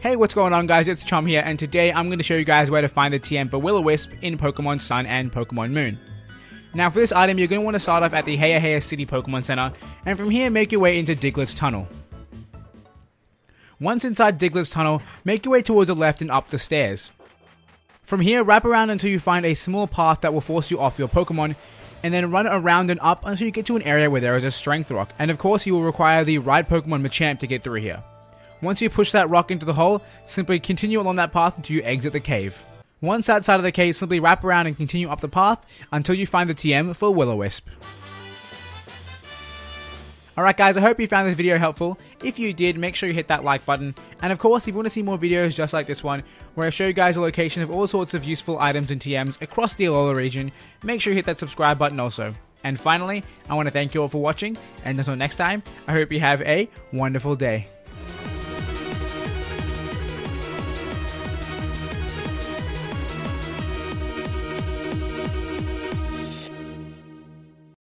Hey, what's going on guys, it's Chum here, and today I'm going to show you guys where to find the TM for Will-O-Wisp in Pokemon Sun and Pokemon Moon. Now for this item, you're going to want to start off at the Heya Heya City Pokemon Center, and from here make your way into Diglett's Tunnel. Once inside Diglett's Tunnel, make your way towards the left and up the stairs. From here, wrap around until you find a small path that will force you off your Pokemon, and then run around and up until you get to an area where there is a Strength Rock, and of course you will require the right Pokemon Machamp to get through here. Once you push that rock into the hole, simply continue along that path until you exit the cave. Once outside of the cave, simply wrap around and continue up the path until you find the TM for Will-O-Wisp. Alright guys, I hope you found this video helpful. If you did, make sure you hit that like button. And of course, if you want to see more videos just like this one, where I show you guys the location of all sorts of useful items and TMs across the Alola region, make sure you hit that subscribe button also. And finally, I want to thank you all for watching, and until next time, I hope you have a wonderful day.